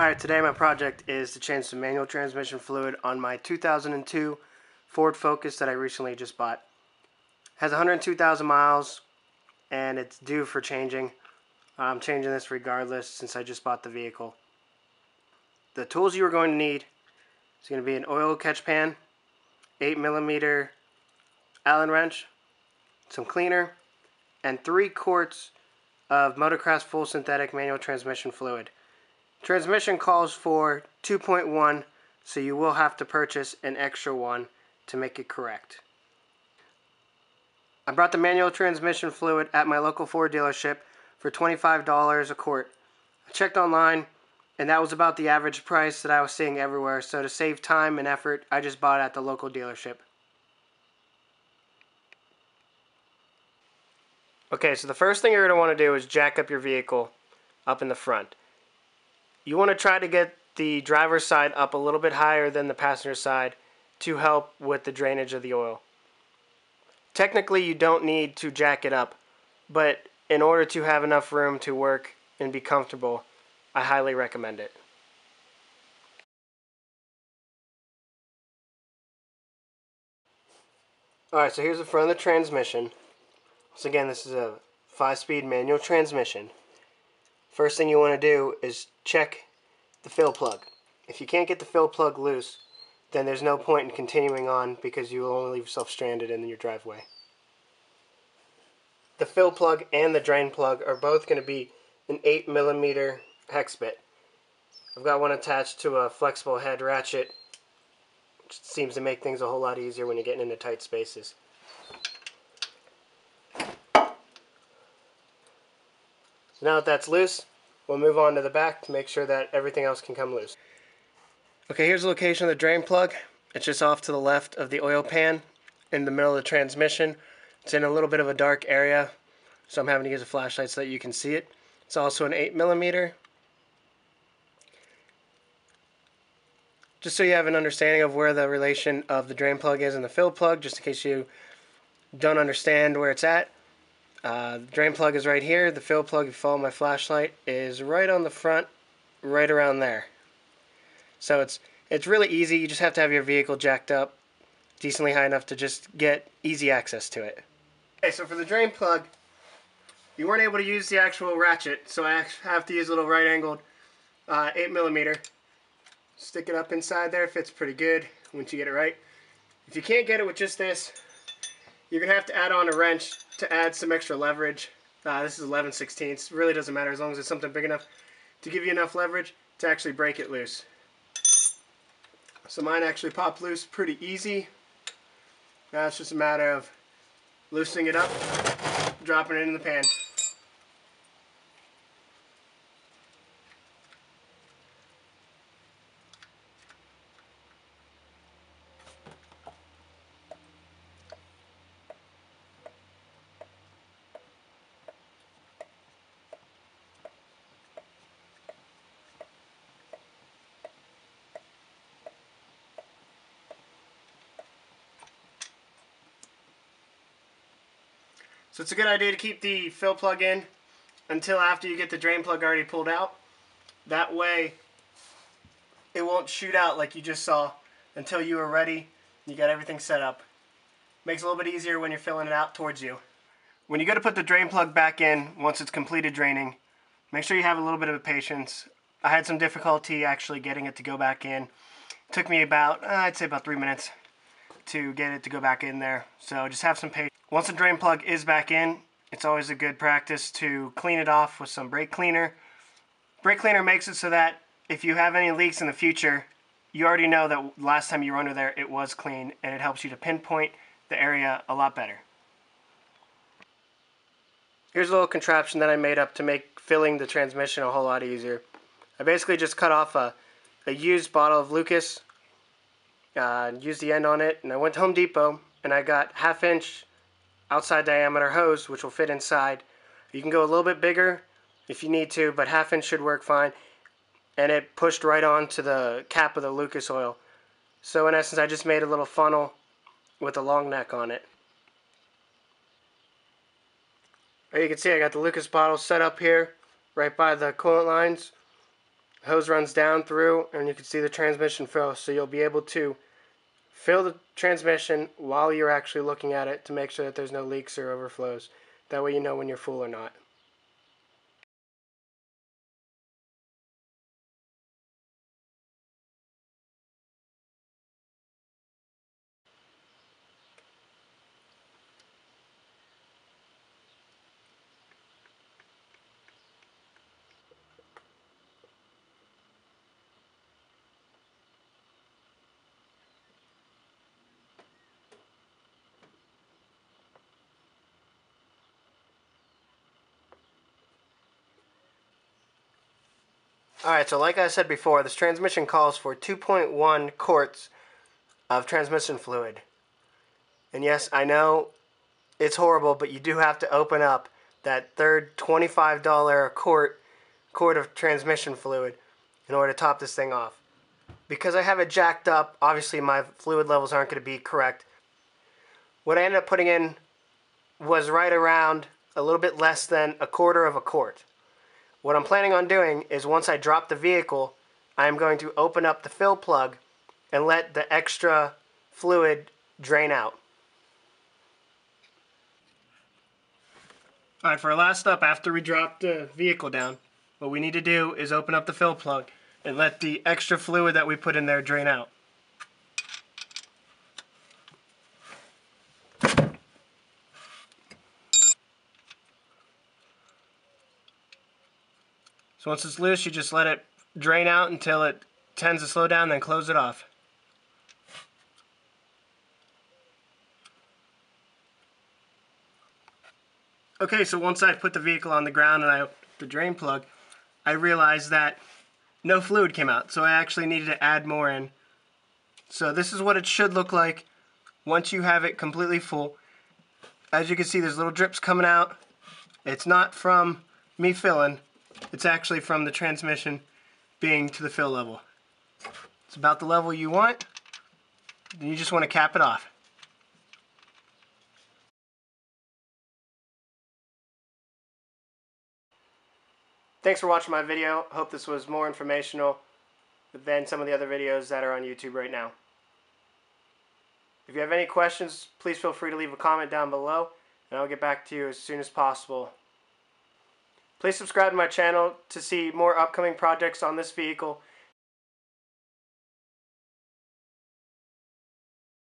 Alright, today my project is to change some manual transmission fluid on my 2002 Ford Focus that I recently just bought. It has 102,000 miles and it's due for changing. I'm changing this regardless since I just bought the vehicle. The tools you are going to need is going to be an oil catch pan, 8mm Allen wrench, some cleaner, and 3 quarts of Motorcraft full synthetic manual transmission fluid. Transmission calls for 2.1, so you will have to purchase an extra one to make it correct. I brought the manual transmission fluid at my local Ford dealership for $25 a quart. I checked online and that was about the average price that I was seeing everywhere, so to save time and effort I just bought it at the local dealership. Okay, so the first thing you're going to want to do is jack up your vehicle up in the front. You want to try to get the driver's side up a little bit higher than the passenger side to help with the drainage of the oil. Technically, you don't need to jack it up, but in order to have enough room to work and be comfortable, I highly recommend it. Alright, so here's the front of the transmission. So again, this is a 5-speed manual transmission. First thing you want to do is check the fill plug. If you can't get the fill plug loose, then there's no point in continuing on because you will only leave yourself stranded in your driveway. The fill plug and the drain plug are both going to be an 8mm hex bit. I've got one attached to a flexible head ratchet, which seems to make things a whole lot easier when you're getting into tight spaces. So now that that's loose, we'll move on to the back to make sure that everything else can come loose. Okay, here's the location of the drain plug. It's just off to the left of the oil pan in the middle of the transmission. It's in a little bit of a dark area, so I'm having to use a flashlight so that you can see it. It's also an 8mm. Just so you have an understanding of where the relation of the drain plug is and the fill plug, just in case you don't understand where it's at. The drain plug is right here. The fill plug, if you follow my flashlight, is right on the front, right around there. So it's really easy. You just have to have your vehicle jacked up decently high enough to just get easy access to it. Okay, so for the drain plug, you weren't able to use the actual ratchet, so I have to use a little right-angled 8mm. Stick it up inside there. Fits pretty good once you get it right. If you can't get it with just this, you're going to have to add on a wrench to add some extra leverage. This is 11/16. Really doesn't matter as long as it's something big enough to give you enough leverage to actually break it loose. So mine actually popped loose pretty easy. Now it's just a matter of loosening it up, dropping it in the pan. So it's a good idea to keep the fill plug in until after you get the drain plug already pulled out. That way it won't shoot out like you just saw until you are ready and you got everything set up. Makes it a little bit easier when you're filling it out towards you. When you go to put the drain plug back in once it's completed draining, make sure you have a little bit of patience. I had some difficulty actually getting it to go back in. It took me about, I'd say about 3 minutes to get it to go back in there. So just have some patience. Once the drain plug is back in, it's always a good practice to clean it off with some brake cleaner. Brake cleaner makes it so that if you have any leaks in the future, you already know that last time you were under there it was clean, and it helps you to pinpoint the area a lot better. Here's a little contraption that I made up to make filling the transmission a whole lot easier. I basically just cut off a used bottle of Lucas, used the end on it, and I went to Home Depot and I got 1/2 inch outside diameter hose, which will fit inside. You can go a little bit bigger if you need to, but 1/2 inch should work fine. And it pushed right onto the cap of the Lucas oil. So in essence, I just made a little funnel with a long neck on it. You can see I got the Lucas bottle set up here, right by the coolant lines. The hose runs down through, and you can see the transmission fill, so you'll be able to fill the transmission while you're actually looking at it to make sure that there's no leaks or overflows. That way you know when you're full or not. Alright, so like I said before, this transmission calls for 2.1 quarts of transmission fluid. And yes, I know it's horrible, but you do have to open up that third $25 quart of transmission fluid in order to top this thing off. Because I have it jacked up, obviously my fluid levels aren't going to be correct. What I ended up putting in was right around a little bit less than a quarter of a quart. What I'm planning on doing is once I drop the vehicle, I'm going to open up the fill plug and let the extra fluid drain out. Alright, for our last step, after we drop the vehicle down, what we need to do is open up the fill plug and let the extra fluid that we put in there drain out. So once it's loose, you just let it drain out until it tends to slow down, then close it off. Okay, so once I put the vehicle on the ground and I opened the drain plug, I realized that no fluid came out, so I actually needed to add more in. So this is what it should look like once you have it completely full. As you can see, there's little drips coming out. It's not from me filling. It's actually from the transmission being to the fill level. It's about the level you want, and you just want to cap it off. Thanks for watching my video. I hope this was more informational than some of the other videos that are on YouTube right now. If you have any questions, please feel free to leave a comment down below, and I'll get back to you as soon as possible. Please subscribe to my channel to see more upcoming projects on this vehicle